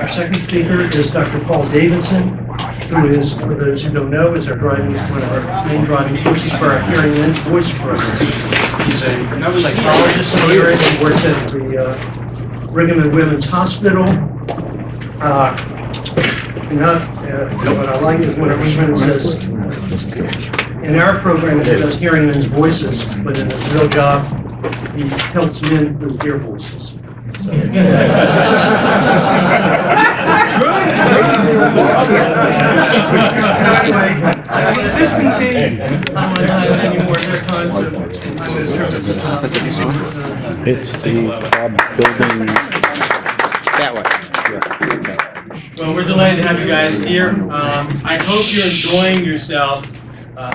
Our second speaker is Dr. Paul Davidson, who is, for those who don't know, is our driving, one of our main driving forces for our hearing and voice program. He's a psychologist in the area and works at the Brigham and Women's Hospital. What I like is what our women says. In our program, it does hearing men's voices, but in his real job, he helps men with hear voices. So. Anyway, as consistency, I'm going to have any more time to, I'm going to turn this up. It's the club building. That one. Yeah. Well, we're delighted to have you guys here. I hope you're enjoying yourselves.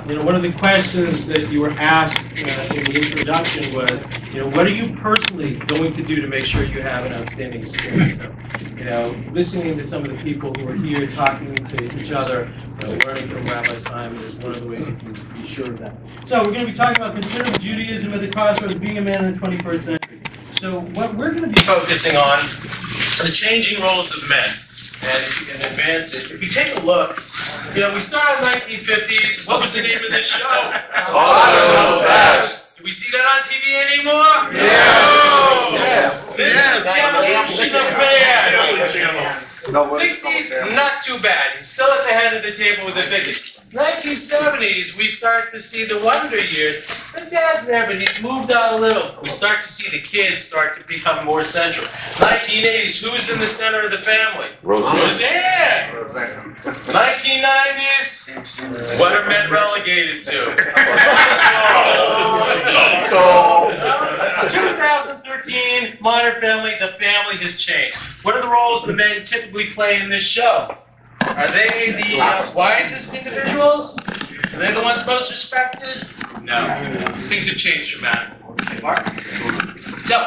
One of the questions that you were asked in the introduction was, what are you personally going to do to make sure you have an outstanding experience? So, listening to some of the people who are here talking to each other, learning from Rabbi Simon is one of the ways you can be sure of that. So we're going to be talking about conservative Judaism at the crossroads, being a man in the 21st century. So what we're going to be focusing on are the changing roles of men. And if you can advance it. If you take a look, we started in the 1950s. What was the name of this show? Autumn Best. Do we see that on TV anymore? No. Yes. This is the evolution of man. 60s, not too bad. He's still at the head of the table with the biggest. 1970s, we start to see the Wonder Years. The dad's there, but he's moved out a little. We start to see the kids start to become more central. 1980s, who was in the center of the family? Roseanne. 1990s, what are men relegated to? 2013, Modern Family, the family has changed. What are the roles the men typically play in this show? Are they the wisest individuals? Are they the ones most respected? No. Things have changed dramatically. Hey, Mark? So,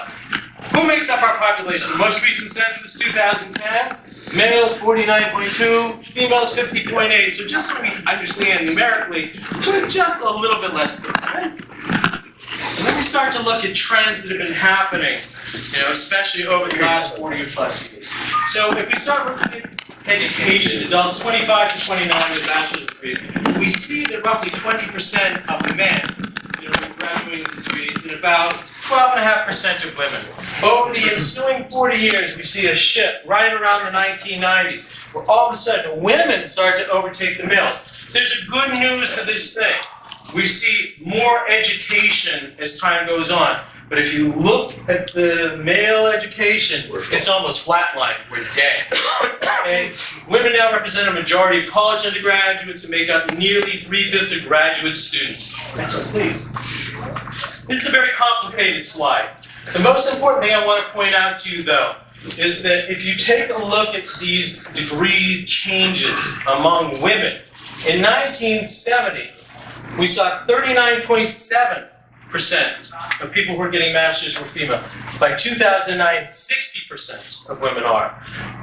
who makes up our population? Most recent census, 2010. Males, 49.2. Females, 50.8. So just so we understand numerically, we're just a little bit less than that. Let me start to look at trends that have been happening, especially over the last 40 or plus years. So if we start with education, adults 25 to 29 with a bachelor's degree, we see that roughly 20% of men are graduating with degrees and about 12.5% of women. Over the ensuing 40 years, we see a shift right around the 1990s, where all of a sudden women start to overtake the males. There's a good news to this thing. We see more education as time goes on. But if you look at the male education, it's almost flatlined. We're dead. Okay? Women now represent a majority of college undergraduates and make up nearly 3/5 of graduate students. Please. This is a very complicated slide. The most important thing I want to point out to you, though, is that if you take a look at these degree changes among women, in 1970, we saw 39.7% of people who are getting masters were female. By 2009, 60% of women are.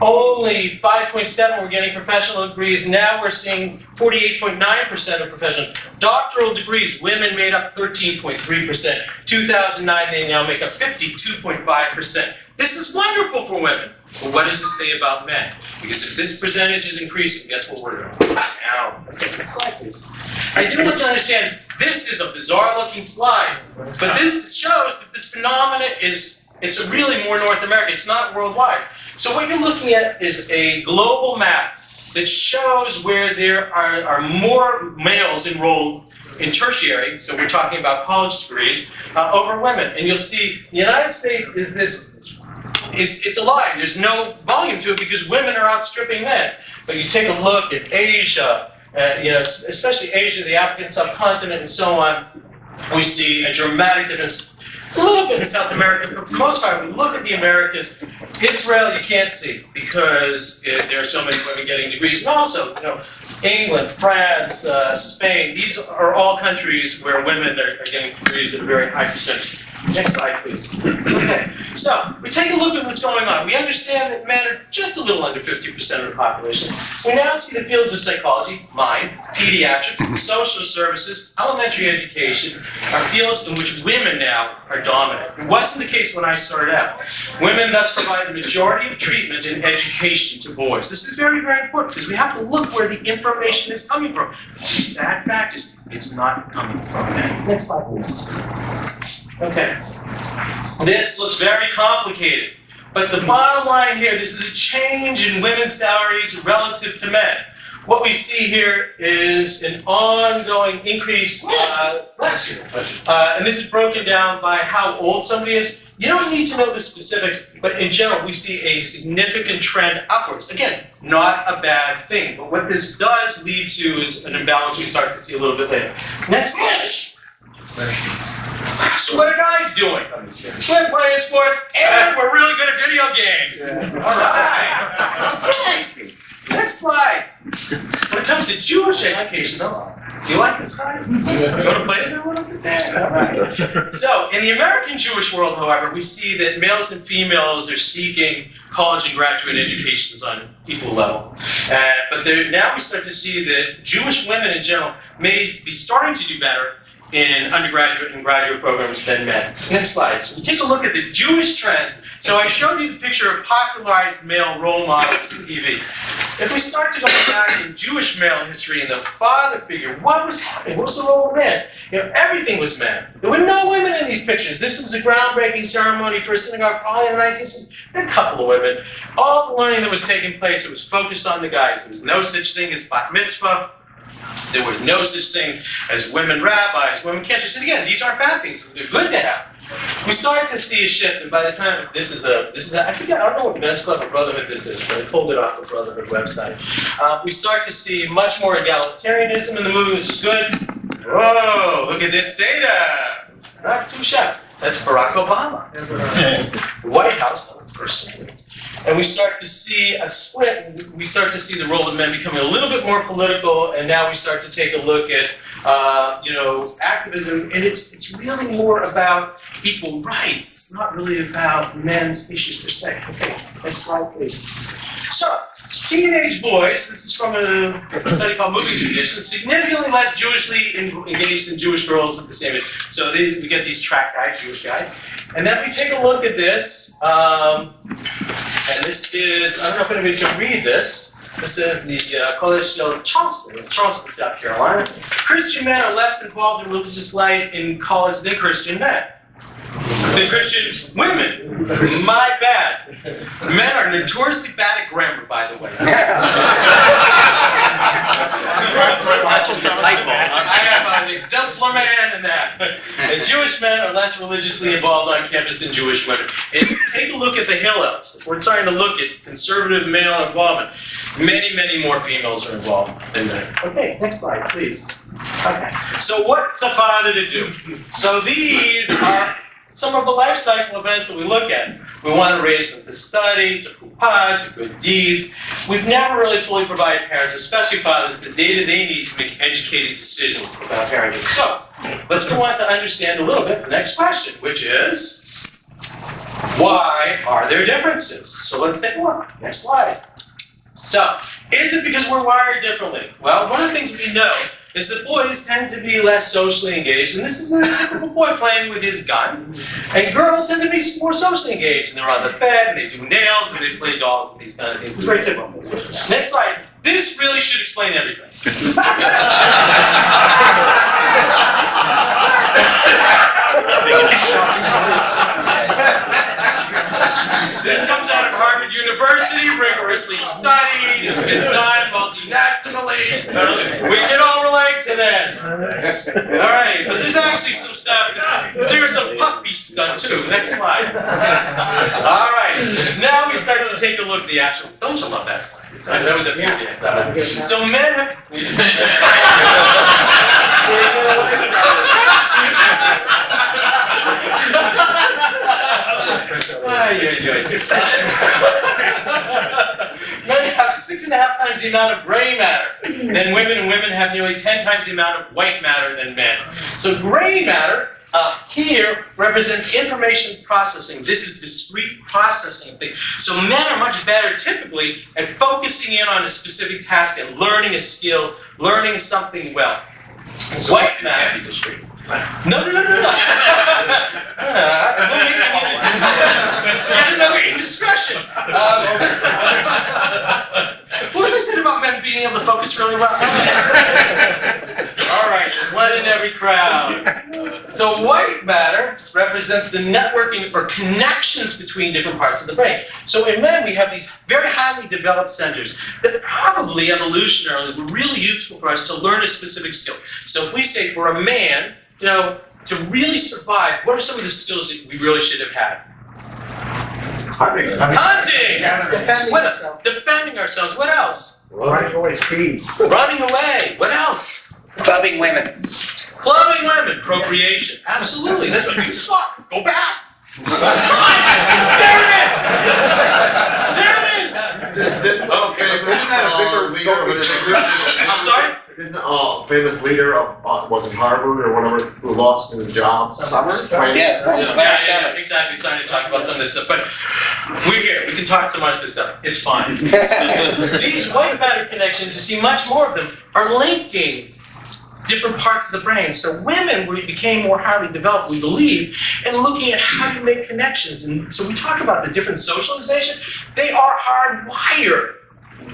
Only 5.7% were getting professional degrees. Now we're seeing 48.9% of professional. Doctoral degrees, women made up 13.3%. 2009, they now make up 52.5%. This is wonderful for women. But what does this say about men? Because if this percentage is increasing, guess what we're doing? Now, next slide, please. I do want to understand, this is a bizarre-looking slide, but this shows that this phenomenon is, it's really more North American. It's not worldwide. So what you're looking at is a global map that shows where there are more males enrolled in tertiary, so we're talking about college degrees, over women. And you'll see the United States is this. It's a lie. There's no volume to it because women are outstripping men. But you take a look at Asia, especially Asia, the African subcontinent, and so on. We see a dramatic difference, a little bit in South America, but for the most part, we look at the Americas. Israel, you can't see because there are so many women getting degrees, and also, England, France, Spain. These are all countries where women are getting degrees at a very high percentage. Next slide, please. Okay. So we take a look at what's going on. We understand that men are just a little under 50% of the population. We now see the fields of psychology, mind, pediatrics, social services, elementary education are fields in which women now are dominant. It wasn't the case when I started out. Women thus provide the majority of treatment and education to boys. This is very, very important because we have to look where the information is coming from. The sad fact is it's not coming from men. Next slide, please. Okay, this looks very complicated, but the bottom line here, this is a change in women's salaries relative to men. What we see here is an ongoing increase, and this is broken down by how old somebody is. You don't need to know the specifics, but in general, we see a significant trend upwards. Again, not a bad thing, but what this does lead to is an imbalance we start to see a little bit later. Next slide. So what are guys doing? We're playing sports, and we're really good at video games. Yeah. All right. Okay. Next slide. When it comes to Jewish education, though, do you like this slide? You want to play it? All right. So in the American Jewish world, however, we see that males and females are seeking college and graduate educations on equal level. But now we start to see that Jewish women in general may be starting to do better in undergraduate and graduate programs than men. Next slide. So we take a look at the Jewish trend. So I showed you the picture of popularized male role models on TV. If we start to go back in Jewish male history and the father figure, what was happening? What was the role of men? You know, everything was men. There were no women in these pictures. This is a groundbreaking ceremony for a synagogue probably in the 19th century. A couple of women. All the learning that was taking place, it was focused on the guys. There was no such thing as bat mitzvah. There was no such thing as women rabbis, women cantors. And again, these aren't bad things. They're good to have. We start to see a shift, and by the time I forget, I don't know what men's club or brotherhood this is, but I pulled it off the brotherhood website. We start to see much more egalitarianism in the movement, which is good. Whoa, look at this Seda. Not too shabby. That's Barack Obama. The White House, that's personally. And we start to see a split. We start to see the role of men becoming a little bit more political, and now we start to take a look at, activism. And it's really more about equal rights. It's not really about men's issues per se. Okay, next slide, please. So, teenage boys. This is from a study called Moving Traditions. Significantly less Jewishly engaged than Jewish girls of the same age. So we get these track guys, Jewish guys, and then we take a look at this. And this is, I don't know if anybody can read this. This is the College of Charleston. It's Charleston, South Carolina. Christian men are less involved in religious life in college than Christian men. Than Christian women. My bad. Men are notoriously bad at grammar, by the way. I am an exemplar man in that. As Jewish men are less religiously involved on campus than Jewish women. And take a look at the Hillels. We're trying to look at conservative male involvement. Many, many more females are involved than men. Okay, next slide, please. Okay. So what's a father to do? So these are some of the life cycle events that we look at. We want to raise them to study, to kuppah, to good deeds. We've never really fully provided parents, especially fathers, the data they need to make educated decisions about parenting. So, let's go on to understand a little bit the next question, which is, why are there differences? So let's take a look. Next slide. So, is it because we're wired differently? Well, one of the things we know is that boys tend to be less socially engaged, and this is a typical boy playing with his gun, and girls tend to be more socially engaged, and they're on the bed, and they do nails, and they play dolls, and these kind of things. It's very typical. Next slide. This really should explain everything. This comes out of Harvard University, rigorously studied, it's been done multinationally. We can all relate to this. All right, but there's actually some stuff. There's some puppy stuff too. Next slide. All right, now we start to take a look at the actual. Don't you love that slide? That was a beauty. So men have. Men have 6.5 times the amount of gray matter than women, and women have nearly 10 times the amount of white matter than men. So gray matter here represents information processing. This is discrete processing thing. So men are much better typically at focusing in on a specific task and learning a skill, learning something well. So white matter. No. Yet another indiscretion. What was I said about men being able to focus really well? All right, there's one in every crowd. So white matter represents the networking or connections between different parts of the brain. So in men, we have these very highly developed centers that probably evolutionarily were really useful for us to learn a specific skill. So if we say for a man, you know, to really survive, what are some of the skills that we really should have had? Hunting! Defending ourselves. What else? Running away. Running away. What else? Clubbing women. Clubbing women. Procreation. Absolutely. That's what you suck. Go back. That's right. There it is. I'm sorry? Didn't the famous leader of, was it Harvard or whatever, who lost his job? Summer? Yeah, exactly. Starting to talk about some of this stuff. But we're here. We can talk so much of this stuff. It's fine. These white matter connections, you see much more of them, are linking different parts of the brain. So women, we became more highly developed, we believe, in looking at how you make connections. And so we talk about the different socialization. They are hardwired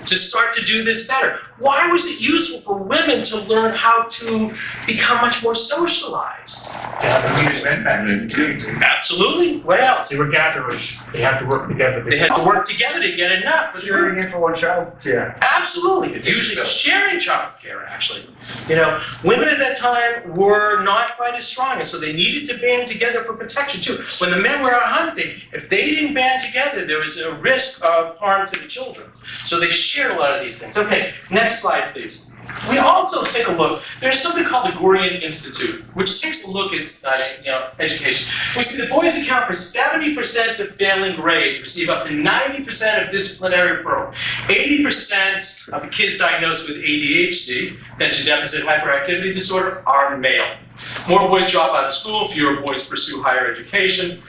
to start to do this better. Why was it useful for women to learn how to become much more socialized? Absolutely. What else? They were gatherers. They have to work together. They had to work together to get enough. Sharing it for one child care. Absolutely. It's usually sharing child care, actually. You know, women at that time were not quite as strong, and so they needed to band together for protection, too. When the men were out hunting, if they didn't band together, there was a risk of harm to the children. So they shared a lot of these things. Okay, next slide, please. We also take a look. There's something called the Gurion Institute, which takes a look at education. We see the boys account for 70% of failing grades, receive up to 90% of disciplinary referral, 80% of the kids diagnosed with ADHD, attention deficit hyperactivity disorder, are male. More boys drop out of school, fewer boys pursue higher education.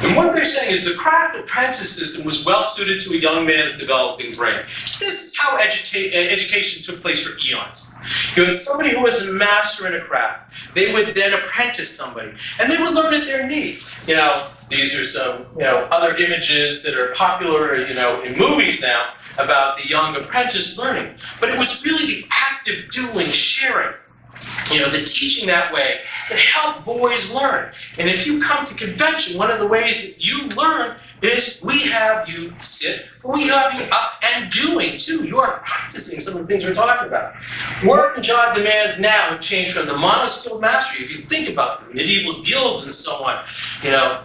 And what they're saying is the craft apprentice system was well suited to a young man's developing brain. This is how education took place for eons. You had somebody who was a master in a craft. They would then apprentice somebody, and they would learn at their need. You know, these are some other images that are popular in movies now about the young apprentice learning. But it was really the active doing, sharing. You know, the teaching that way that helped boys learn. And if you come to convention, one of the ways that you learn is we have you sit, we have you up and doing too. You are practicing some of the things we're talking about. Work and job demands now have changed from the monoskilled mastery. If you think about the medieval guilds and so on,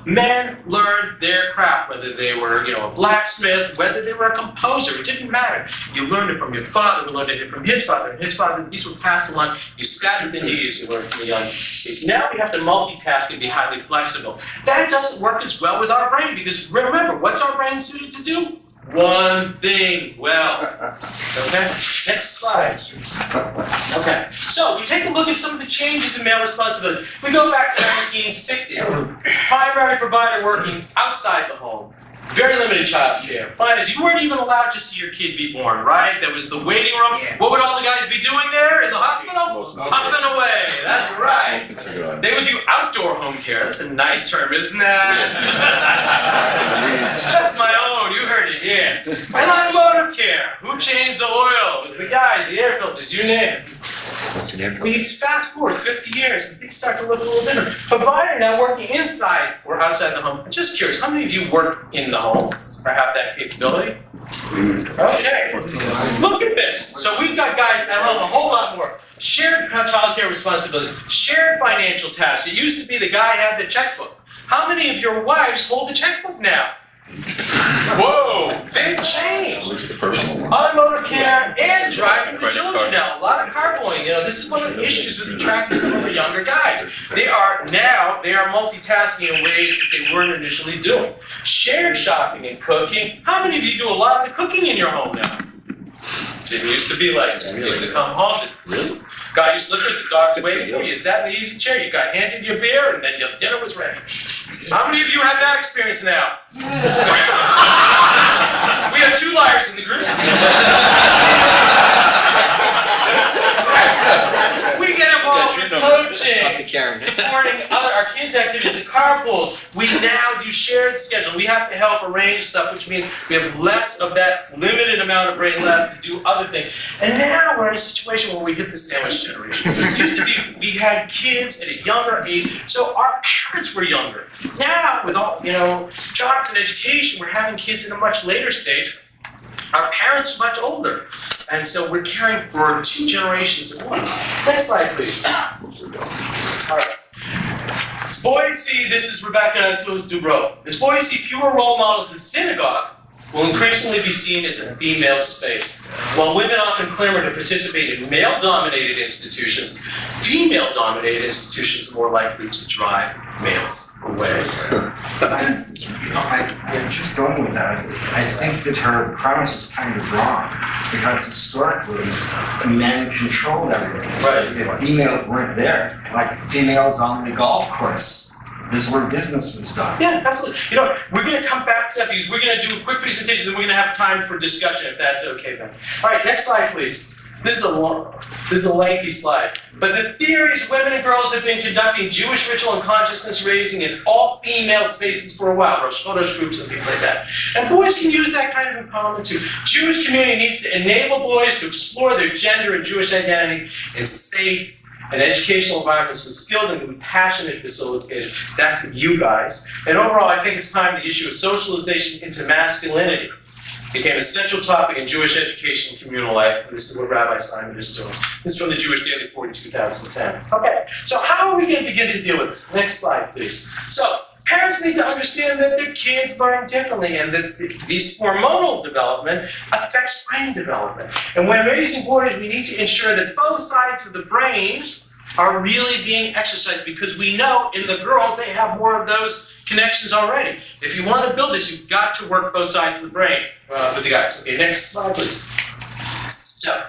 men learned their craft, whether they were, a blacksmith, whether they were a composer, it didn't matter. You learned it from your father, you learned it from his father, and his father. These were passed along. You sat in the knees, you learned from the young. Now we have to multitask and be highly flexible. That doesn't work as well with our brain, because remember, what's our brain suited to do? One thing well. Okay, next slide. Okay, so we take a look at some of the changes in male responsibility. We go back to 1960. Primary provider working outside the home. Very limited child care. Fathers, you weren't even allowed to see your kid be born, right? There was the waiting room. Yeah. What would all the guys be doing there in the hospital? Puffing away. That's right. They would do outdoor home care. That's a nice term, isn't that? That's my own. You heard it, yeah. And automotive care. Who changed the oil? It was the guys, the air filters, you name it. We fast forward 50 years and things start to look a little different. But by now working inside or outside the home. I'm just curious, how many of you work in the home or have that capability? Okay, look at this. So we've got guys at home a whole lot more. Shared child care responsibilities, shared financial tasks. It used to be the guy had the checkbook. How many of your wives hold the checkbook now? Whoa! Big change. Automotive care and driving the children now. A lot of carpooling. This is one of the issues with attracting some of the younger guys. They are multitasking in ways that they weren't initially doing. Shared shopping and cooking. How many of you do a lot of the cooking in your home now? Didn't used to be like that. Really? Used to come home. Really? Got your slippers, the dog waiting for you. You sat in the easy chair, you got handed your beer, and then your dinner was ready. How many of you have that experience now? We have two liars in the group. We get involved in coaching, supporting our kids' activities, carpools. We now do shared schedule. We have to help arrange stuff, which means we have less of that limited amount of brain left to do other things. And now we're in a situation where we get the sandwich generation. It used to be we had kids at a younger age, so our parents were younger. Now, with all jobs and education, we're having kids in a much later stage. Our parents are much older. And so we're caring for two generations at once. Next slide, please. All right. It's Boise, this is Rebecca Toulouse Dubrow. It's Boise, fewer role models in the synagogue will increasingly be seen as a female space. While women often clamor to participate in male-dominated institutions, female-dominated institutions are more likely to drive males away. Just going with that, I think that her premise is kind of wrong, because historically, men controlled everything. Right. If females weren't there, like females on the golf course, this is where business was done. Yeah, absolutely. We're going to come back to that because we're going to do a quick presentation, then we're going to have time for discussion, if that's okay then. All right, next slide, please. This is a lengthy slide. But the theories women and girls have been conducting Jewish ritual and consciousness raising in all female spaces for a while, Rosh Chodesh groups and things like that. And boys can use that kind of empowerment too. Jewish community needs to enable boys to explore their gender and Jewish identity in safe and educational environments with skilled and compassionate facilitation. That's with you guys. And overall, I think it's time the issue of socialization into masculinity became a central topic in Jewish education and communal life. And this is what Rabbi Simon is doing. This is from the Jewish Daily Report in 2010. Okay, so how are we going to begin to deal with this? Next slide, please. So parents need to understand that their kids learn differently and that this hormonal development affects brain development. And when raising boys, we need to ensure that both sides of the brain are really being exercised, because we know in the girls they have more of those connections already. If you want to build this, you've got to work both sides of the brain with the guys. Okay, next slide, please. So,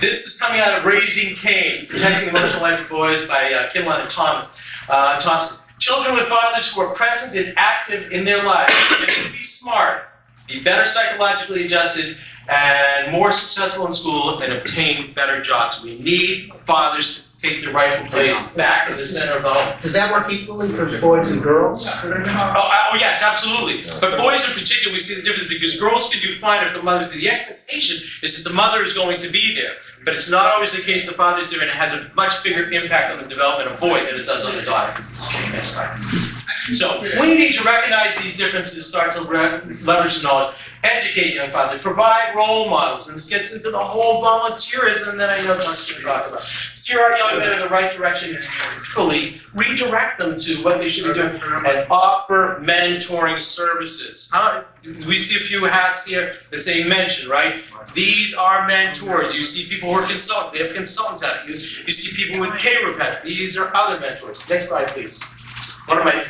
this is coming out of Raising Cain, Protecting the Emotional Life of Boys by Kimmel and Thomas. Thompson. Children with fathers who are present and active in their lives can be smart, be better psychologically adjusted, and more successful in school and obtain better jobs. We need fathers to take their rightful place back in the center of the home. Does that work equally for boys and girls? Oh yes, absolutely. But boys in particular, we see the difference, because girls can do fine if the mother's there. The expectation is that the mother is going to be there. But it's not always the case the father's there, and it has a much bigger impact on the development of boy than it does on the daughter. Okay, next slide. So we need to recognize these differences, start to leverage knowledge, educate young fathers, provide role models, and this gets into the whole volunteerism that I know John's going to talk about. Steer our young men in the right direction, tactfully redirect them to what they should be doing, and offer mentoring services. We see a few hats here that say mention, right? These are mentors. You see people who are consultants. They have consultants out. You see people with K-Rep hats. These are other mentors. Next slide, please. What am I?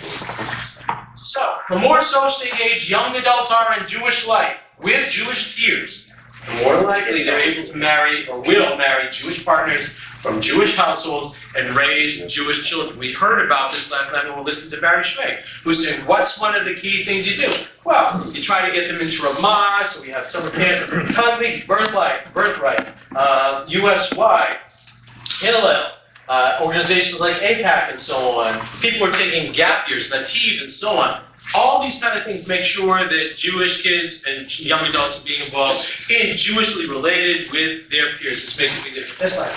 So, the more socially engaged young adults are in Jewish life with Jewish peers, the more likely they're able to marry or will marry Jewish partners from Jewish households and raise Jewish children. We heard about this last night when we listened to Barry Schweig, who's saying, what's one of the key things you do? Well, you try to get them into Ramah, so we have summer camps, Birthright, USY, Hillel, organizations like AIPAC and so on. People are taking gap years, Nativ and so on. All these kind of things make sure that Jewish kids and young adults are being involved in Jewishly related with their peers. This makes a big difference. Next slide.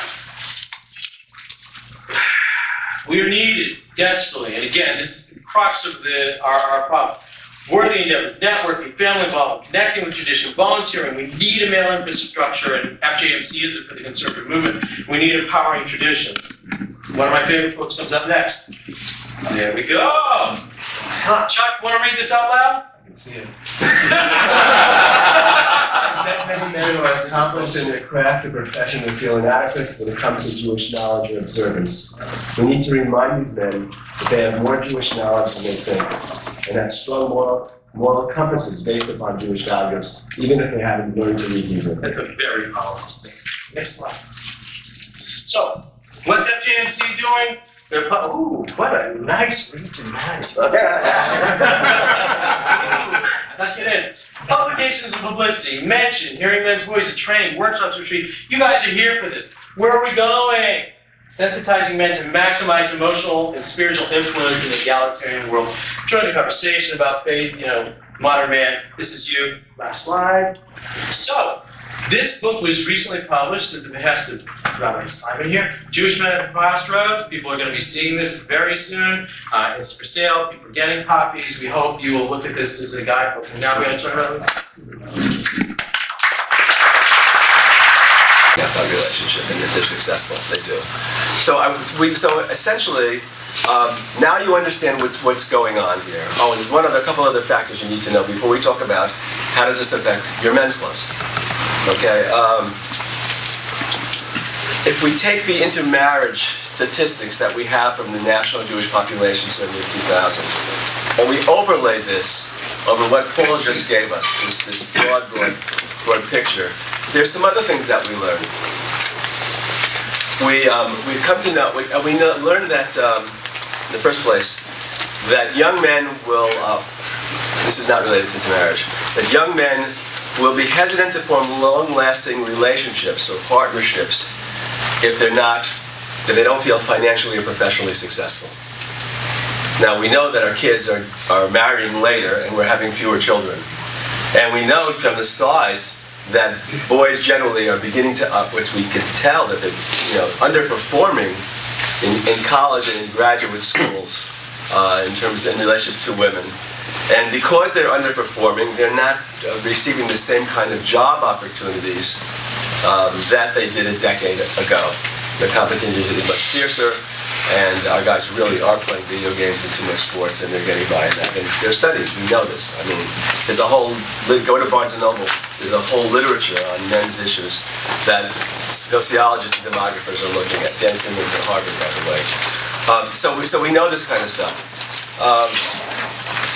We are needed desperately, and again, this is the crux of our problem. Worthy endeavor, networking, family involvement, connecting with tradition, volunteering. We need a male infrastructure, and FJMC is it for the conservative movement. We need empowering traditions. One of my favorite quotes comes up next. There we go. Huh, Chuck, want to read this out loud? I can see it. Many men who are accomplished in their craft or profession and feel inadequate when it comes to Jewish knowledge and observance. We need to remind these men that they have more Jewish knowledge than they think. and that strong moral compass is based upon Jewish values, even if they haven't learned to read Hebrew. That's a very powerful statement. Next slide. So, what's FJMC doing? They're ooh, what a nice region, nice. Stuck it in. Publications and publicity, mention, hearing men's voices, training, workshops, retreat. You guys are here for this. Where are we going? Sensitizing men to maximize emotional and spiritual influence in the egalitarian world. Join the conversation about faith, you know, modern man. This is you. Last slide. So, this book was recently published at the behest of Rabbi Simon here. Jewish Men at the Crossroads. People are going to be seeing this very soon. It's for sale. People are getting copies. We hope you will look at this as a guidebook. And now we're going to turn around. That relationship, and if they're successful, they do. So, essentially, now you understand what's going on here. Oh, and there's a couple other factors you need to know before we talk about how does this affect your men's clubs. Okay, if we take the intermarriage statistics that we have from the National Jewish Population Survey of 2000, and we overlay this over what Paul just gave us, this broad picture, there's some other things that we learn. We've come to know, learned that, in the first place, that young men will, this is not related to marriage, that young men will be hesitant to form long-lasting relationships or partnerships if they don't feel financially or professionally successful. Now, we know that our kids are marrying later and we're having fewer children. And we know from the slides that boys generally are beginning to which we can tell that they're underperforming in college and in graduate schools in relationship to women. And because they're underperforming, they're not receiving the same kind of job opportunities that they did a decade ago. The competition is much fiercer, and our guys really are playing video games and too much sports, and they're getting by in that. And their studies, we know this. I mean, there's a whole, go to Barnes & Noble, there's a whole literature on men's issues that sociologists and demographers are looking at. Dan Kimmel at Harvard, by the way. So we know this kind of stuff.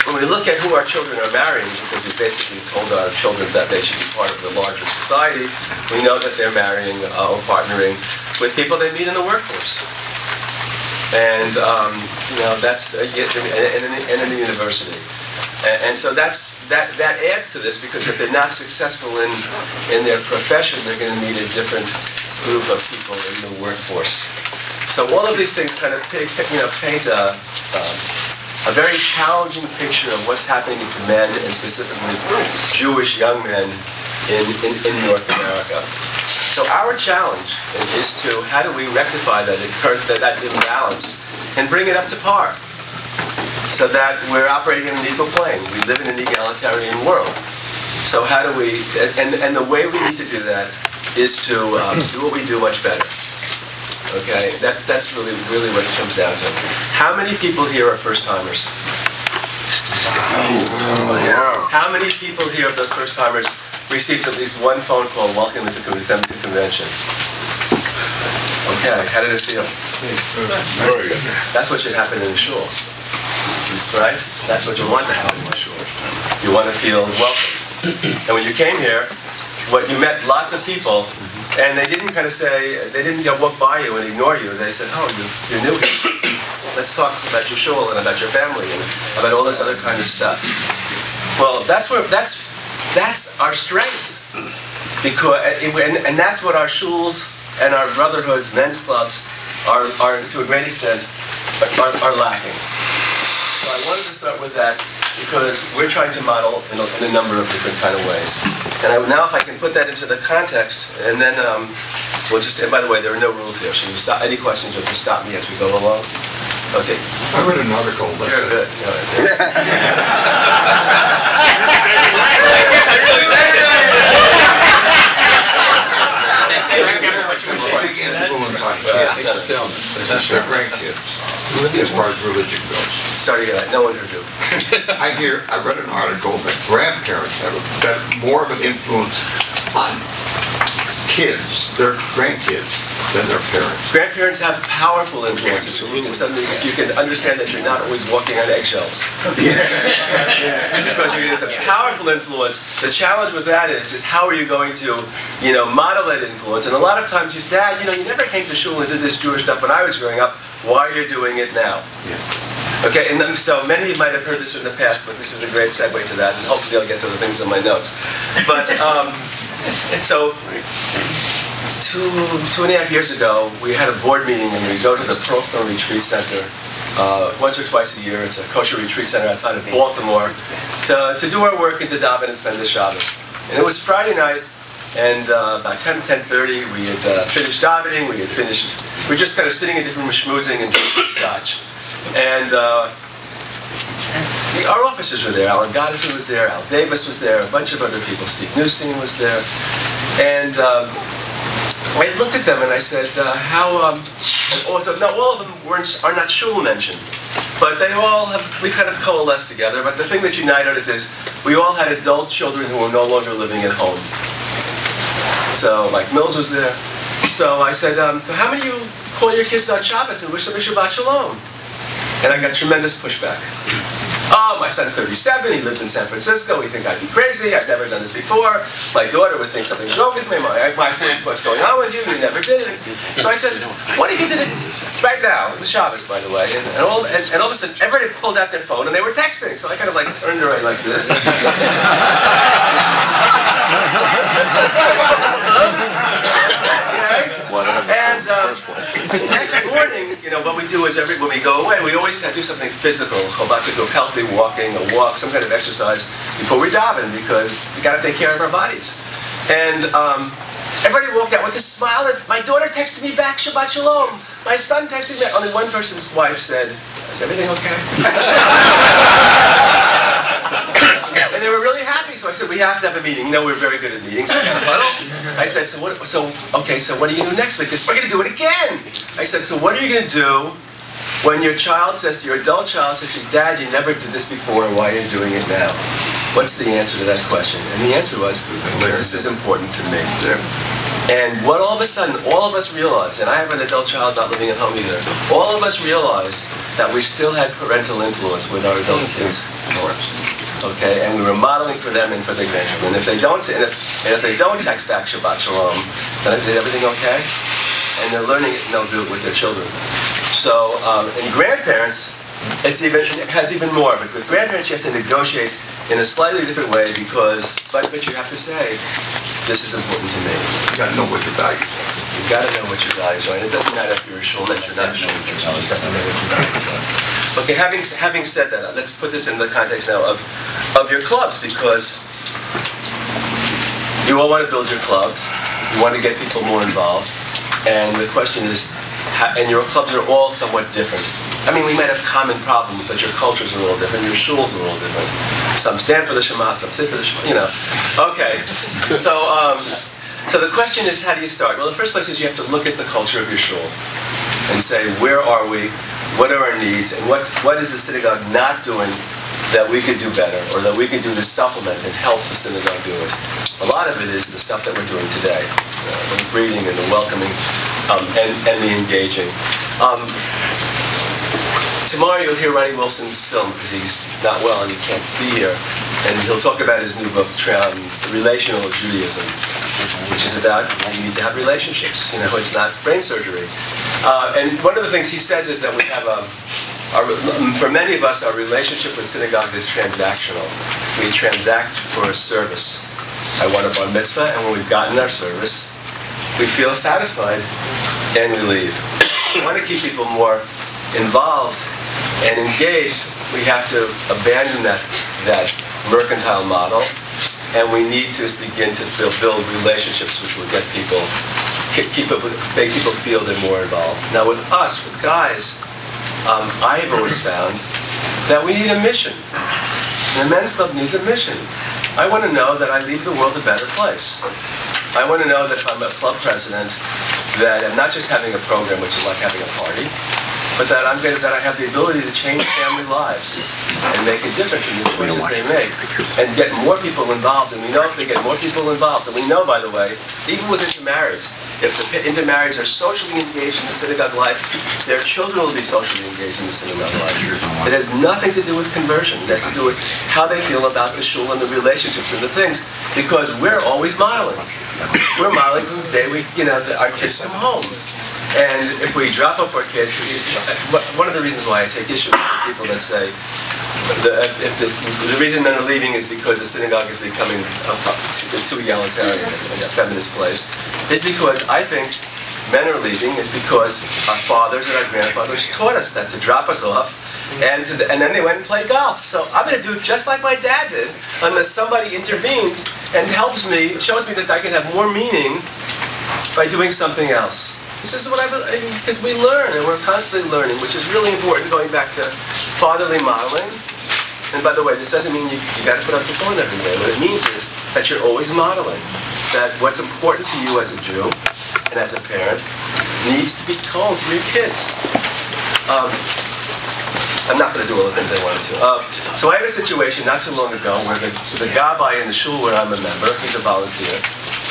When we look at who our children are marrying, because we basically told our children that they should be part of the larger society, we know that they're marrying or partnering with people they meet in the workforce. And that's and in the university. And so that adds to this, because if they're not successful in their profession, they're going to meet a different group of people in the workforce. So all of these things kind of paint a very challenging picture of what's happening to men, and specifically Jewish young men in North America. So our challenge is to, how do we rectify that imbalance and bring it up to par so that we're operating in an equal plane. We live in an egalitarian world. So how do we, and the way we need to do that is to do what we do much better. Okay, that's really what it comes down to. How many people here are first-timers? How many people here of those first-timers received at least one phone call welcoming them to convention? Okay, how did it feel? Very good. That's what should happen in a shul, right? That's what you want to happen in a shul. You want to feel welcome. And when you came here, you met lots of people. And they didn't they didn't walk by you and ignore you. They said, oh, you're new here. Let's talk about your shul and about your family and about all this other kind of stuff. Well, that's our strength. Because, and that's what our shuls and our brotherhoods, men's clubs, are to a great extent, are lacking. So I wanted to start with that, because we're trying to model in a number of different kind of ways. And now if I can put that into the context, and then we'll just, and by the way, there are no rules here, so you stop, any questions, you'll just stop me as we go along. Okay. I read an article. You're good. Thanks for telling us. They're grandkids. As far as religion goes. Sorry, no one heard you. I read an article that grandparents have more of an influence on kids, their grandkids, than their parents. Grandparents have powerful influences. It's something that you can understand that you're not always walking on eggshells. Because it's a powerful influence. The challenge with that is just how are you going to, you know, model that influence? And a lot of times you say, Dad, you know, you never came to shul and did this Jewish stuff when I was growing up. Why are you doing it now? Yes. Okay, and so many of you might have heard this in the past, but this is a great segue to that, and hopefully I'll get to the things in my notes. But, so, 2.5 years ago, we had a board meeting, and we go to the Pearlstone Retreat Center once or twice a year. It's a kosher retreat center outside of Baltimore to do our work and to daven and spend the Shabbos. And it was Friday night, and about 10:30, we had finished davening, we were just kind of sitting in different schmoozing and drinking scotch. And our officers were there. Alan Gottlieb was there, Al Davis was there, a bunch of other people. Steve Newstein was there. And I looked at them and I said, all of them are not shul mentioned, but they all have, we've kind of coalesced together. But the thing that united us is we all had adult children who were no longer living at home. So, like, Mills was there. So I said, so how many of you call your kids on Shabbos and wish them a Shabbat Shalom? And I got tremendous pushback. Oh, my son's 37, he lives in San Francisco, he thinks I'd be crazy, I've never done this before, my daughter would think something's wrong with me, my wife would, what's going on with you, you never did it. So I said, what if you did it right now, the Shabbos, by the way, and all of a sudden, everybody pulled out their phone and they were texting, so I kind of like turned around like this. And the next morning, you know, what we do is when we go away, we always have to do something physical. Go healthy walking, a walk, some kind of exercise before we daven, because we got to take care of our bodies. And everybody walked out with a smile. My daughter texted me back, Shabbat Shalom. My son texted me. Only one person's wife said, is everything okay? And they were really happy, so I said, we have to have a meeting. You know, we're very good at meetings. I said, so what do you do next week? We're going to do it again. I said, so what are you going to do when your child says to your adult child, says to you, Dad, you never did this before, why are you doing it now? What's the answer to that question? And the answer was, this is important to me. And what all of a sudden, all of us realized, and I have an adult child not living at home either, all of us realized that we still had parental influence with our adult kids. Okay, and we were modeling for them and for the grandchildren. And if they don't text back Shabbat Shalom, then I say, everything okay? And they're learning it, and they'll do it with their children. So, in grandparents, it has even more. But with grandparents, you have to negotiate in a slightly different way but you have to say, this is important to me. You got to know what your values are. You got to know what your values are. And it doesn't matter if you're a shul, if you're not a shul, you always got to know what your values are. Okay, having said that, let's put this in the context now of your clubs, because you all want to build your clubs, you want to get people more involved, and the question is, and your clubs are all somewhat different. I mean, we might have common problems, but your cultures are all different, your shuls are all different. Some stand for the Shema, some sit for the Shema, you know. Okay, so so the question is, how do you start? Well, the first place is you have to look at the culture of your shul and say, where are we? What are our needs, and what is the synagogue not doing that we could do better, or that we could do to supplement and help the synagogue do it? A lot of it is the stuff that we're doing today, the greeting and the welcoming and the engaging. Tomorrow you'll hear Ronnie Wilson's film, because he's not well and he can't be here, and he'll talk about his new book, Relational Judaism, which is about you need to have relationships. You know, it's not brain surgery. And one of the things he says is that we have for many of us, our relationship with synagogues is transactional. We transact for a service. I want a bar mitzvah, and when we've gotten our service, we feel satisfied, and we leave. We want to keep people more involved and engaged. We have to abandon that mercantile model, and we need to begin to build relationships which will get people, make people feel they're more involved. Now with us, with guys, I've always found that we need a mission. The men's club needs a mission. I want to know that I leave the world a better place. I want to know that if I'm a club president, that I'm not just having a program, which is like having a party, but that I'm going to, that I have the ability to change family lives and make a difference in the choices they make and get more people involved. And we know if they get more people involved, and we know, by the way, even with intermarriage, if the intermarriage are socially engaged in the synagogue life, their children will be socially engaged in the synagogue life. It has nothing to do with conversion. It has to do with how they feel about the shul and the relationships and the things, because we're always modeling. We're modeling from the day we, you know, our kids come home. And if we drop up our kids, one of the reasons why I take issue with people that say, the reason they're leaving is because the synagogue is becoming too egalitarian and a feminist place, is because I think men are leaving is because our fathers and our grandfathers taught us that, to drop us off, and then they went and played golf. So I'm going to do it just like my dad did, unless somebody intervenes and helps me, shows me that I can have more meaning by doing something else. This is what I believe, because we learn, and we're constantly learning, which is really important, going back to fatherly modeling. And by the way, this doesn't mean you got to put up the phone every day. What it means is that you're always modeling, that what's important to you as a Jew and as a parent needs to be told through your kids. I'm not going to do all the things I wanted to. So I had a situation not too long ago where the gabbai in the shul where I'm a member, he's a volunteer,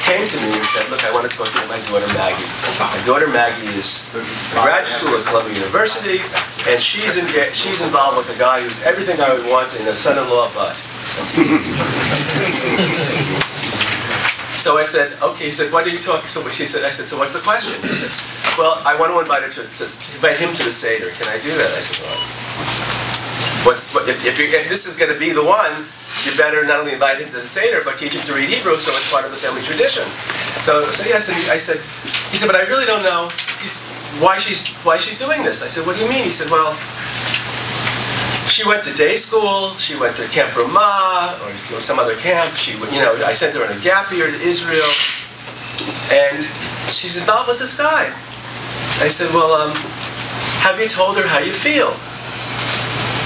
came to me and said, look, I want to talk to you about my daughter Maggie. My daughter Maggie is a graduate school at Columbia University, and she's involved with a guy who's everything I would want in a son-in-law but. So I said, okay, he said, why do you talk? So she said, I said, so what's the question? He said, well, I want to invite her to invite him to the Seder. Can I do that? I said, well, if this is going to be the one, you better not only invite him to the Seder, but teach him to read Hebrew, so it's part of the family tradition. So yes, and he said, but I really don't know why she's doing this. I said, what do you mean? He said, well, she went to day school, she went to Camp Ramah, or some other camp, I sent her on a gap year to Israel, and she's involved with this guy. I said, well, have you told her how you feel?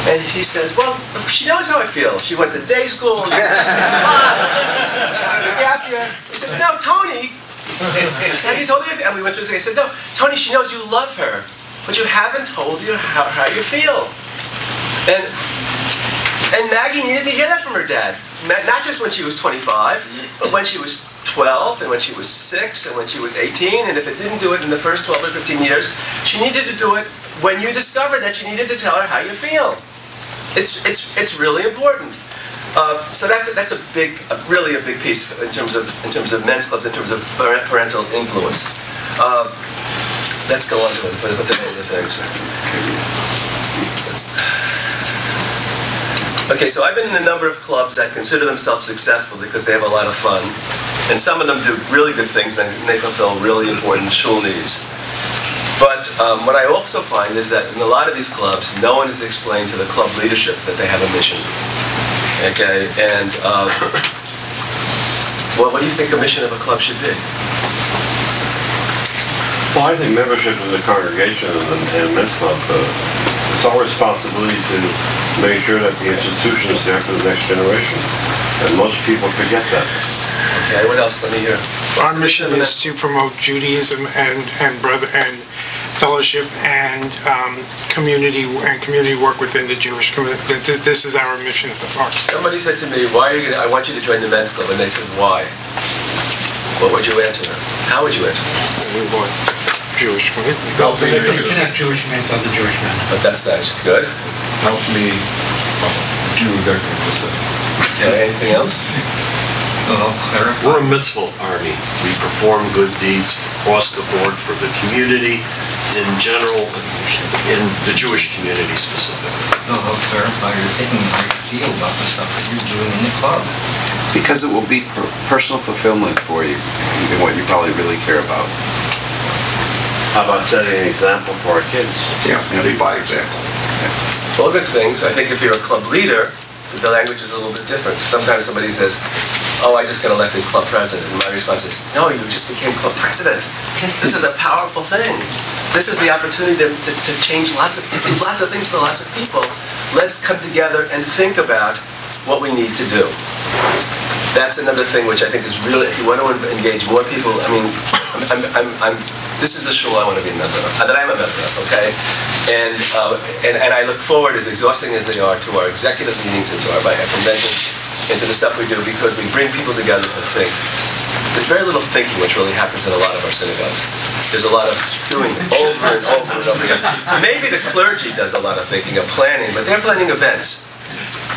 And he says, well, she knows how I feel. She went to day school, she went to a gap year. He said, no, Tony, have you told her? And we went through this thing. I said, no, Tony, she knows you love her, but you haven't told her how you feel. And Maggie needed to hear that from her dad. Not just when she was 25, but when she was 12, and when she was 6, and when she was 18, and if it didn't do it in the first 12 or 15 years, she needed to do it when you discovered that you needed to tell her how you feel. It's really important. So that's a really big piece in terms of men's clubs, in terms of parental influence. Let's go on to it, but the other things. Okay, so I've been in a number of clubs that consider themselves successful because they have a lot of fun, and some of them do really good things and they fulfill really important shul needs. But what I also find is that in a lot of these clubs, no one has explained to the club leadership that they have a mission. Okay, and well, what do you think a mission of a club should be? Well, I think membership of the congregation and men's club, it's our responsibility to make sure that the institution is there for the next generation. And most people forget that. Okay, what else? Let me hear. Our mission is to promote Judaism and fellowship and community work within the Jewish community. This is our mission at the farm. Somebody said to me, "Why are you? I want you to join the men's club." And they said, "Why?" What would you answer them? How would you answer them? We want Jewish men. Help me. You connect Jewish men to other Jewish men. But that's nice. Good. Help me. Jew, that kind of stuff. Okay, anything else? We're a mitzvah army. We perform good deeds across the board for the community in general, in the Jewish community specifically. No, I'll clarify your thinking, how you feel about the stuff that you're doing in the club. Because it will be personal fulfillment for you and what you probably really care about. How about setting an example for our kids? Yeah, lead by example. All good things. I think if you're a club leader, the language is a little bit different. Sometimes somebody says, oh, I just got elected club president. And my response is, no, you just became club president. This is a powerful thing. This is the opportunity to change lots of things for lots of people. Let's come together and think about what we need to do. That's another thing which I think is really, if you want to engage more people, I mean, this is the shul I want to be a member of, that I'm a member of, okay? And I look forward, as exhausting as they are, to our executive meetings and to our conventions and to the stuff we do, because we bring people together to think. There's very little thinking, which really happens in a lot of our synagogues. There's a lot of doing over and over and over again. Maybe the clergy does a lot of thinking and planning, but they're planning events.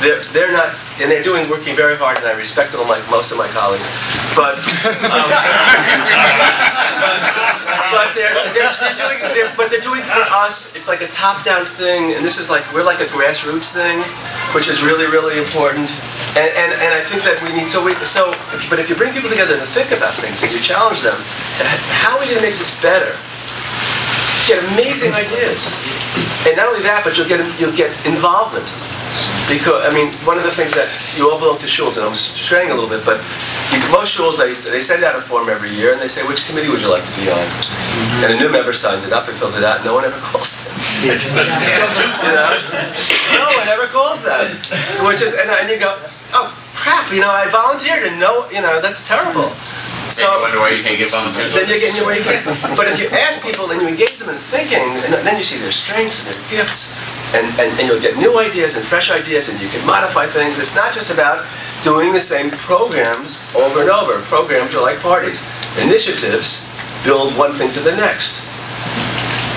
They're not, and they're working very hard, and I respect them like most of my colleagues, but they're doing for us. It's like a top-down thing, and this is like, we're like a grassroots thing, which is really, really important. And I think that we need, but if you bring people together to think about things and you challenge them, how are you going to make this better? You get amazing ideas. And not only that, but you'll get involvement. Because, I mean, one of the things that, you all belong to shuls, and I'm straying a little bit, but most shuls, they send out a form every year, and they say, which committee would you like to be on? Mm-hmm. And a new member signs it up and fills it out, and no one ever calls them. You know? No one ever calls them. Which is, and you go, oh, crap, you know, I volunteered, and no, you know, that's terrible. So, you wonder why you can't get volunteers. Then you're getting your way you can. But if you ask people, and you engage them in thinking, and then you see their strengths and their gifts, and you'll get new ideas and fresh ideas, and you can modify things. It's not just about doing the same programs over and over. Programs are like parties. Initiatives build one thing to the next.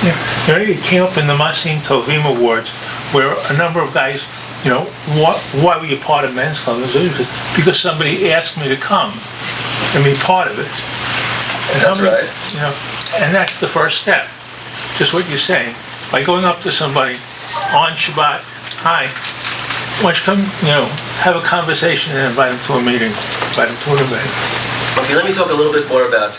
Yeah, you know, it came up in the Masim Tovim Awards, where a number of guys, you know, why were you part of Men's Club? Because somebody asked me to come and be part of it. And that's right. You know, and that's the first step. Just what you're saying, by going up to somebody on Shabbat, hi, why don't you come, you know, have a conversation and invite them to a meeting, invite them to an event. Okay, let me talk a little bit more about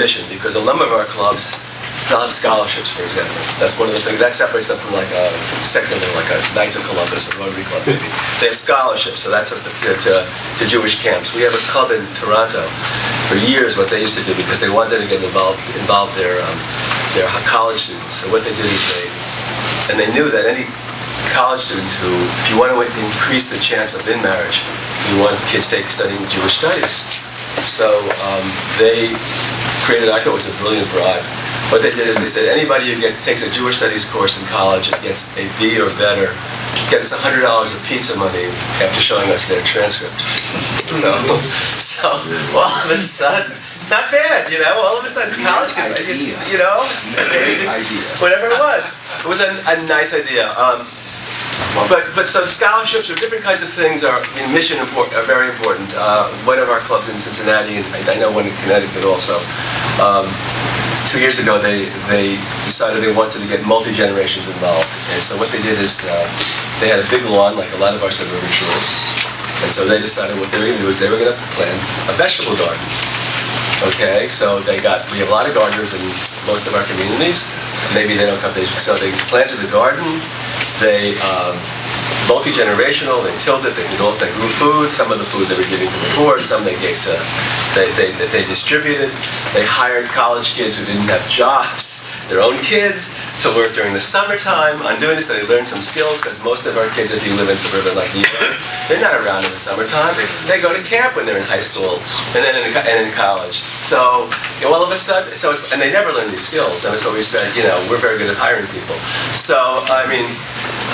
mission, because a number of our clubs they'll have scholarships, for example. That's one of the things that separates them from like a secular, like a Knights of Columbus or Rotary Club. Maybe. They have scholarships, so that's to Jewish camps. We have a club in Toronto for years. What they used to do, because they wanted to get involve their college students. So what they did is they knew that any college student who, if you want to increase the chance of in-marriage, you want kids studying Jewish studies. So they created, I thought it was a brilliant bribe. What they did is they said anybody who takes a Jewish studies course in college and gets a B or better gets $100 of pizza money after showing us their transcript. So all of a sudden, it's not bad, you know. All of a sudden, college kids, you know, whatever it was a nice idea. But so scholarships or different kinds of things are in mission important, are very important. One of our clubs in Cincinnati, and I know one in Connecticut also. 2 years ago, they decided they wanted to get multi-generations involved. And so what they did is they had a big lawn, like a lot of our suburban shuls. And so they decided what they were going to do is they were going to plant a vegetable garden. Okay, so we have a lot of gardeners in most of our communities. Maybe they don't come to, so they planted the garden. They multi-generational, they tilled it, they did all that, grew food. Some of the food they were giving to the poor, some they gave to, they distributed. They hired college kids who didn't have jobs, their own kids, to work during the summertime. On doing this, they learned some skills, because most of our kids, if you live in suburban like New York, they're not around in the summertime. They go to camp when they're in high school, and then in college. So, you know, all of a sudden, and they never learn these skills, and that's what we said, you know, we're very good at hiring people. So, I mean,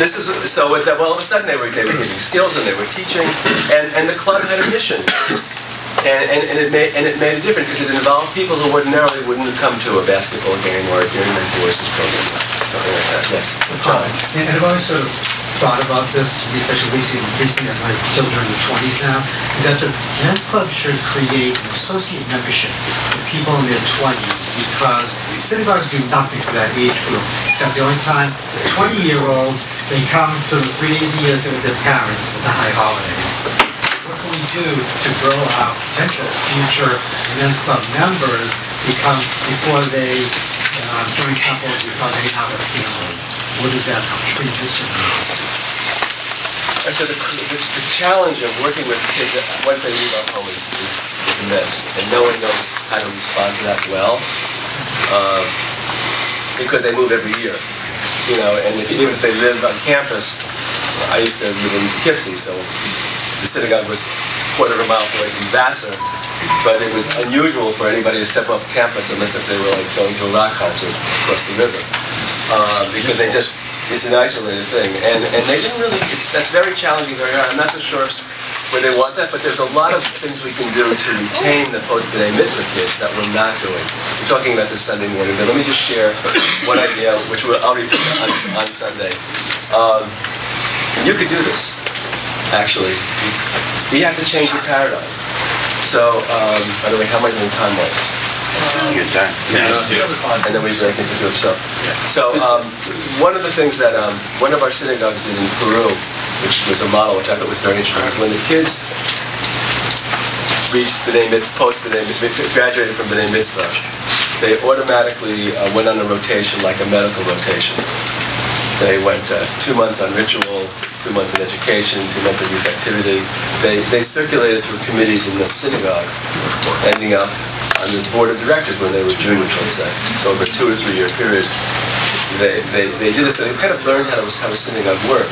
this is, so with that, well, all of a sudden they were giving skills and they were teaching, and the club had a mission, and it made a difference, because it involved people who ordinarily wouldn't have come to a basketball game or a Human Voices program, something like that. Yes, John. And I've always sort of thought about this, especially recently that my children are in their 20s now, is that the men's club should create an associate membership for people in their 20s, because synagogues do nothing for that age group, except the only time 20-year-olds, they come to the 3 days a year with their parents at the high holidays. What can we do to grow our potential future men's club members become, before they join couples, before they have their families? What is that transition? So the challenge of working with kids once they leave our home is immense, and no one knows how to respond to that well, because they move every year, you know. And even if they live on campus, I used to live in Poughkeepsie, so the synagogue was a quarter of a mile away from Vassar, but it was unusual for anybody to step off campus unless if they were like going to a rock concert across the river. because they just, it's an isolated thing. And they didn't really, that's very challenging, very hard. I'm not so sure where they want that, but there's a lot of things we can do to retain the post-today mitzvah kids that we're not doing. We're talking about this Sunday morning, but let me just share one idea, which I'll repeat on Sunday. You could do this, actually. We have to change the paradigm. So, by the way, how much time was? Good time. Yeah. And then we break into groups up. So one of the things that one of our synagogues did in Peru, which was a model which I thought was very interesting, when the kids reached B'nai Mitzvah, graduated from B'nai Mitzvah, they automatically went on a rotation, like a medical rotation. They went 2 months on ritual, 2 months in education, 2 months of youth activity. They circulated through committees in the synagogue, ending up on the board of directors when they were juniors, let's say. So over a 2 or 3 year period, they did this. They kind of learned how a synagogue worked.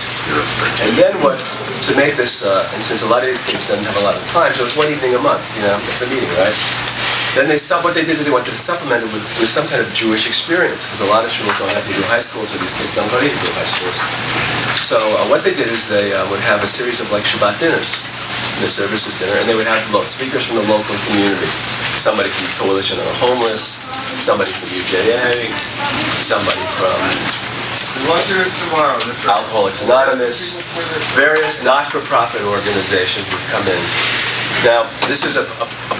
And then what, to make this, and since a lot of these kids didn't have a lot of time, so it's one evening a month, you know, it's a meeting, right? Then what they did is they wanted to supplement it with some kind of Jewish experience, because a lot of schools don't have to do high schools, or these kids don't go to do high schools. So what they did is they would have a series of like Shabbat dinners, the services dinner, and they would have speakers from the local community. Somebody from the Coalition of the Homeless, somebody from UJA, somebody from Alcoholics Anonymous, various not-for-profit organizations would come in. Now, this is a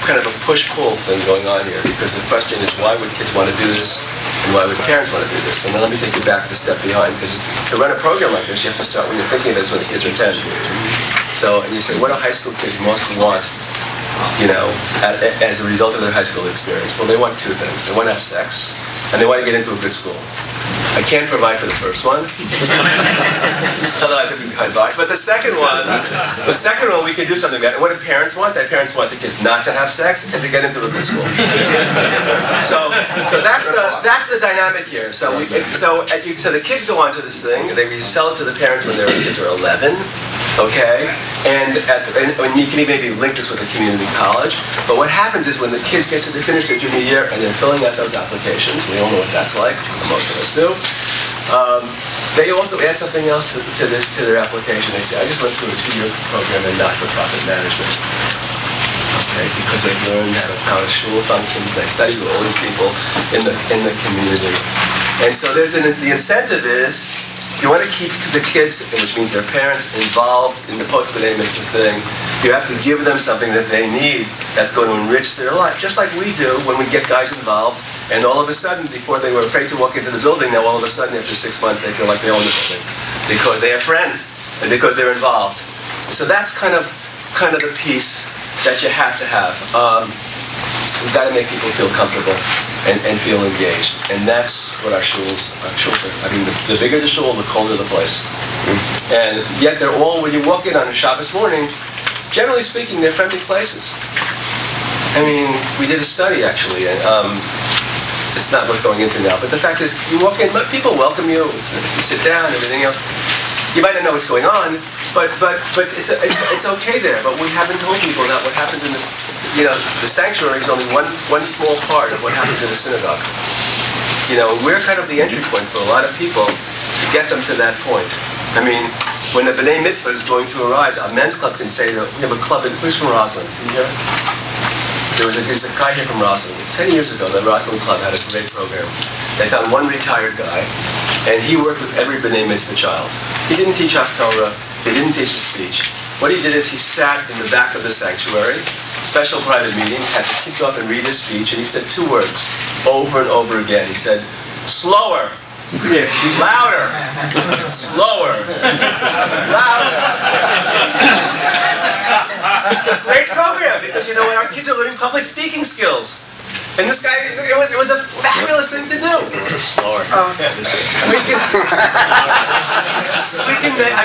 kind of a push-pull thing going on here, because the question is, why would kids want to do this, and why would parents want to do this? And then let me take you back a step behind, because to run a program like this, you have to start when you're thinking of this when the kids are 10. So, and you say, what do high school kids most want, you know, as a result of their high school experience? Well, they want two things. They want to have sex, and they want to get into a good school. I can't provide for the first one, otherwise I'd be behind bars. But the second one, we could do something about it. What do parents want? Their parents want the kids not to have sex and to get into a good school. So that's the dynamic here. So so the kids go on to this thing. You sell it to the parents when their kids are 11, okay? And you can even maybe link this with a community college. But what happens is when the kids get to the finish their junior year and they're filling out those applications, we all know what that's like. Most of us do. They also add something else to their application. They say, I just went through a 2 year program in not-for-profit management. Okay, because they've learned how to shul functions, they study with all these people in the community. And so there's the incentive is, you want to keep the kids, which means their parents, involved in the post-B'nai Mitzvah thing. You have to give them something that they need that's going to enrich their life, just like we do when we get guys involved, and all of a sudden, before they were afraid to walk into the building, now all of a sudden, after 6 months, they feel like they own the building, because they have friends, and because they're involved. So that's kind of the piece that you have to have. We've got to make people feel comfortable and feel engaged. And that's what our shuls are. I mean, the bigger the shul, the colder the place. And yet they're all, when you walk in on a Shabbos morning, generally speaking, they're friendly places. I mean, we did a study, actually. And, it's not worth going into now, but the fact is, you walk in, people welcome you, you sit down, everything else. You might not know what's going on, but it's okay there. But we haven't told people that what happens in this, you know, the sanctuary is only one small part of what happens in the synagogue. You know, we're kind of the entry point for a lot of people to get them to that point. I mean, when the B'nai Mitzvah is going to arise, our men's club can say that we have a club in who's from Roslyn, see here? There's a guy here from Roslyn. 10 years ago, the Roslyn Club had a great program. They found one retired guy, and he worked with every B'nai Mitzvah child. He didn't teach Haftorah, he didn't teach the speech. What he did is he sat in the back of the sanctuary, special private meeting, had to kick off and read his speech, and he said two words over and over again. He said, slower, louder, slower, louder. It's a great program, because you know when our kids are learning public speaking skills. And this guy, it was a fabulous thing to do. Slower. I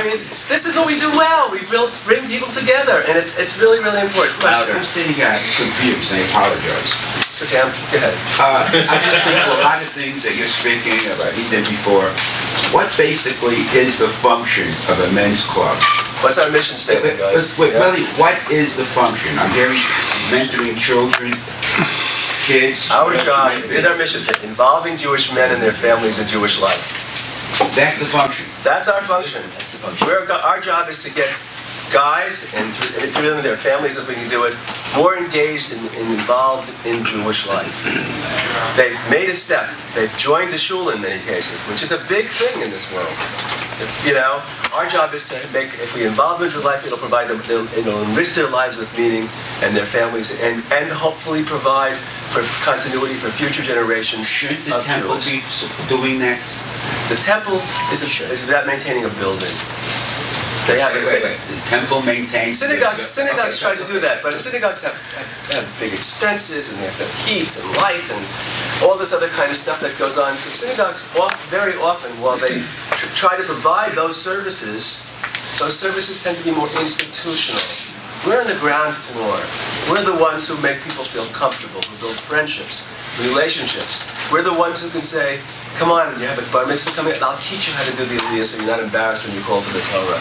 mean, this is what we do well. We bring people together, and it's really, really important. I'm sitting confused, I apologize. So, Dan, go ahead. I just think a lot of things that you're speaking about, he did before. What basically is the function of a men's club? What's our mission statement, guys? Wait, really, what is the function? I'm hearing mentoring children. Kids, our job is in our mission, involving Jewish men and their families in Jewish life. That's the function. That's our function. That's the function. Our job is to get guys, and through them their families if we can do it, more engaged and involved in Jewish life. They've made a step. They've joined the shul in many cases, which is a big thing in this world. You know, our job is to make, if we involve them in life, it'll provide them, it'll enrich their lives with meaning and their families, and hopefully provide for continuity for future generations. Should the temple be doing that? The temple is about maintaining a building. They have the temple maintains. Synagogues try to do that, but synagogues have big expenses, and they have heat and light and all this other kind of stuff that goes on. So synagogues very often, while they try to provide those services tend to be more institutional. We're on the ground floor. We're the ones who make people feel comfortable, who build friendships, relationships. We're the ones who can say, come on, you have a bar mitzvah coming up, I'll teach you how to do the aliyah so you're not embarrassed when you call for the Torah.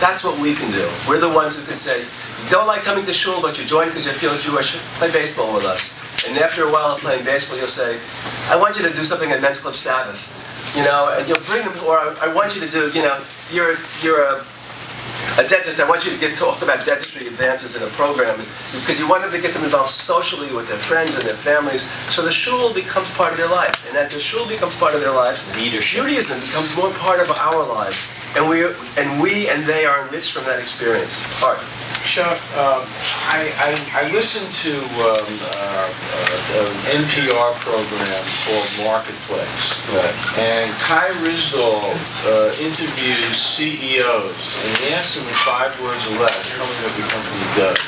That's what we can do. We're the ones who can say, you don't like coming to shul, but you join because you feel Jewish, play baseball with us. And after a while of playing baseball, you'll say, I want you to do something at Men's Club Sabbath. You know, and you'll bring them, or I want you to do, you know, you're a dentist, I want you to talk about dentistry advances in a program because you want them to get them involved socially with their friends and their families, so the shul becomes part of their life. And as the shul becomes part of their lives, leadership. Judaism becomes more part of our lives, and we and they are enriched from that experience. All right. Chuck, I listened to an NPR program called Marketplace, and Kai Ryssdal interviews CEOs, and he asked them in 5 words or less, how many of your company does?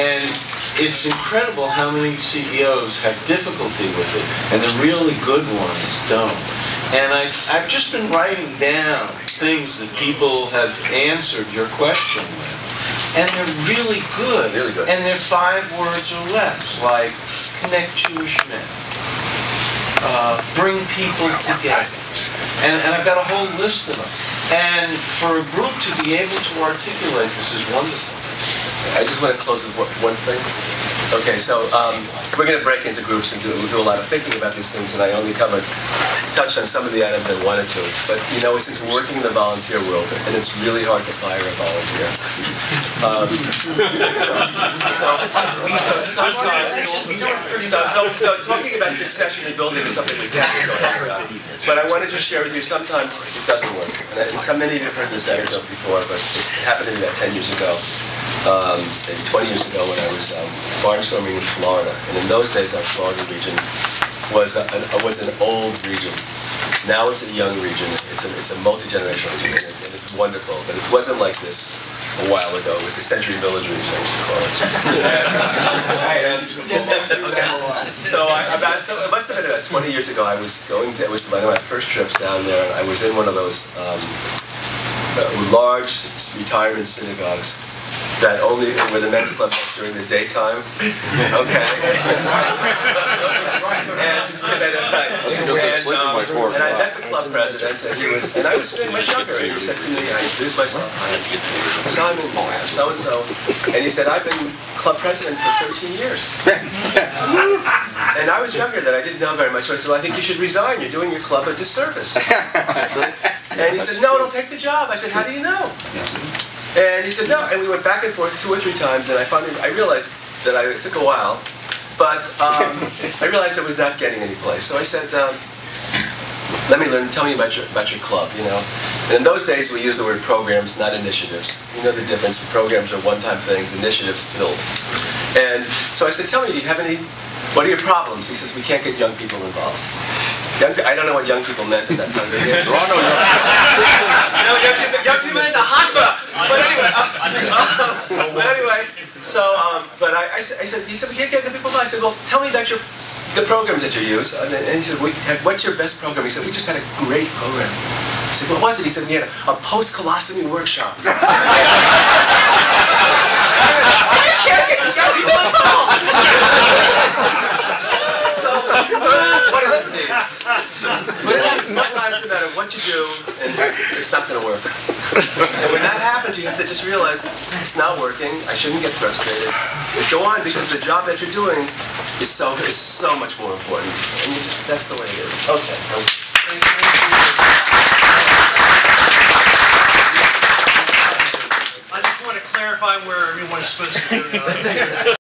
And it's incredible how many CEOs have difficulty with it, and the really good ones don't. And I've just been writing down things that people have answered your question with. And they're really good. Really good. And they're 5 words or less, like connect Jewish men, bring people together. And I've got a whole list of them. And for a group to be able to articulate this is wonderful. I just want to close with one thing. Okay, so we're going to break into groups and we'll do a lot of thinking about these things, and I only touched on some of the items I wanted to. But, you know, since we're working in the volunteer world, and it's really hard to fire a volunteer. So talking about succession and building is something we can't talk about. But I wanted to share with you, sometimes it doesn't work. And many of you have heard this anecdote before, but it happened to me about 10 years ago. Maybe 20 years ago when I was barnstorming in Florida, and in those days our Florida region was an old region. Now it's a young region. It's a multi-generational region, and it's wonderful. But it wasn't like this a while ago. It was the Century Village region, I just call it. Okay. So it must have been about 20 years ago. I was going to, it was one of my first trips down there, and I was in one of those large retirement synagogues that only where the men's club was during the daytime. Okay. And I met the club president, and I was much younger, and he said to me, I introduced myself, Simon, so-and-so, and he said, I've been club president for 13 years. And I was younger then, I didn't know very much, so I said, well, I think you should resign, you're doing your club a disservice. And he said, no, it'll take the job. I said, how do you know? And he said, no, and we went back and forth 2 or 3 times, and I realized that it took a while, but I realized I was not getting any place. So I said, tell me about your club, you know. And in those days, we used the word programs, not initiatives. You know the difference, programs are one-time things, initiatives build. And so I said, tell me, do you have any, what are your problems? He says, we can't get young people involved. I don't know what young people meant at that time. There are no young people. Young people in the hospital. But anyway, I said, he said, we can't get the people by. I said, well, tell me about the programs that you use. And he said, what's your best program? He said, we just had a great program. I said, what was it? He said, we had a post-colostomy workshop. I can't get young people involved. What does this mean? But sometimes no matter what you do, and it's not going to work. And when that happens, you have to just realize it's not working. I shouldn't get frustrated. But go on, because the job that you're doing is so much more important. And that's the way it is. Okay. Thank you. clarify where everyone's supposed to go.